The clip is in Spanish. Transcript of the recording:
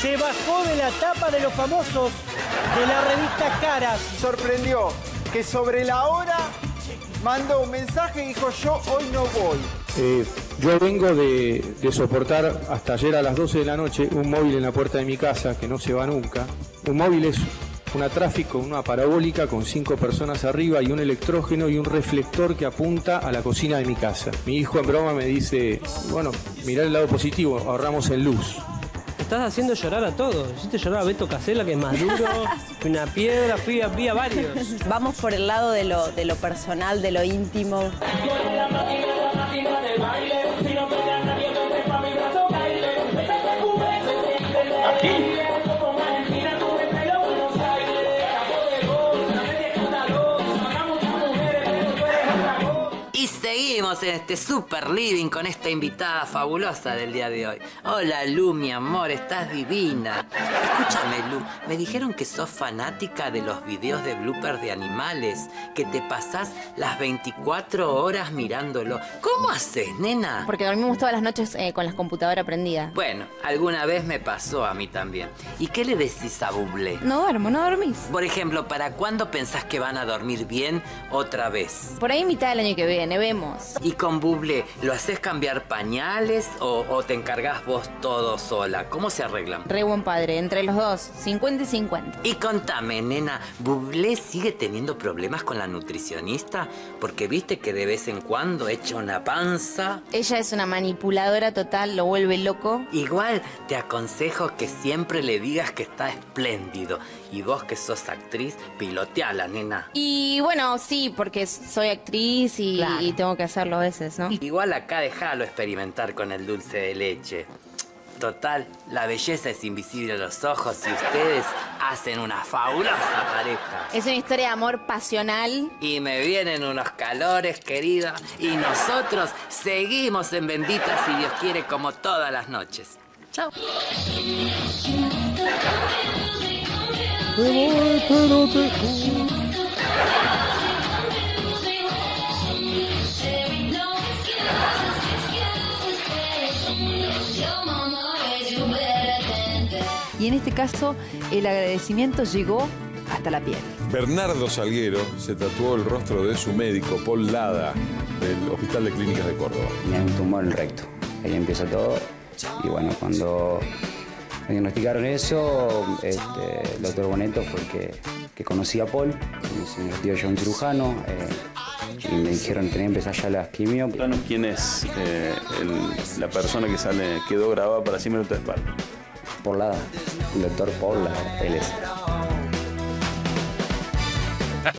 se bajó de la tapa de Los Famosos de la revista Caras. Sorprendió que sobre la hora mandó un mensaje y dijo: yo hoy no voy. Yo vengo de soportar hasta ayer a las 12 de la noche un móvil en la puerta de mi casa que no se va nunca. Un móvil es una tráfico, una parabólica con 5 personas arriba y un electrógeno y un reflector que apunta a la cocina de mi casa. Mi hijo en broma me dice: bueno, mirá el lado positivo, ahorramos en luz. Estás haciendo llorar a todos. Hiciste llorar a Beto Casella, que es más duro que una piedra. Fui a varios. Vamos por el lado de lo personal, de lo íntimo. Aquí. Seguimos en este super living con esta invitada fabulosa del día de hoy. Hola Lu, mi amor, estás divina. Escúchame Lu, me dijeron que sos fanática de los videos de bloopers de animales, que te pasás las 24 horas mirándolo. ¿Cómo haces, nena? Porque dormimos todas las noches con la computadora prendida. Bueno, alguna vez me pasó a mí también. ¿Y qué le decís a Bublé? No duermo, no dormís. Por ejemplo, ¿para cuándo pensás que van a dormir bien otra vez? Por ahí mitad del año que viene, vemos. ¿Y con Bublé lo haces cambiar pañales o te encargás vos todo sola? ¿Cómo se arreglan? Re buen padre, entre los dos, 50 y 50. Y contame, nena, ¿Bublé sigue teniendo problemas con la nutricionista? Porque viste que de vez en cuando echa una panza. Ella es una manipuladora total, lo vuelve loco. Igual te aconsejo que siempre le digas que está espléndido. Y vos que sos actriz, piloteala, nena. Y bueno, sí, porque soy actriz y, claro, y tengo que hacerlo a veces, ¿no? Igual acá dejalo experimentar con el dulce de leche. Total, la belleza es invisible a los ojos y ustedes hacen una fabulosa pareja. Es una historia de amor pasional. Y me vienen unos calores, querida. Y nosotros seguimos en Bendita, si Dios quiere, como todas las noches. Chao. Y en este caso, el agradecimiento llegó hasta la piel. Bernardo Salguero se tatuó el rostro de su médico, Paul Lada, del Hospital de Clínicas de Córdoba. Tenía un tumor en el recto. Ahí empieza todo. Y bueno, cuando me diagnosticaron eso, el doctor Boneto fue el que conocía a Paul. Me convirtió yo un cirujano. Y me dijeron que tenía que empezar ya las quimio. ¿Quién es la persona que quedó grabada para siempre en tu espalda? Por Lada, el doctor Paul Lada, él es.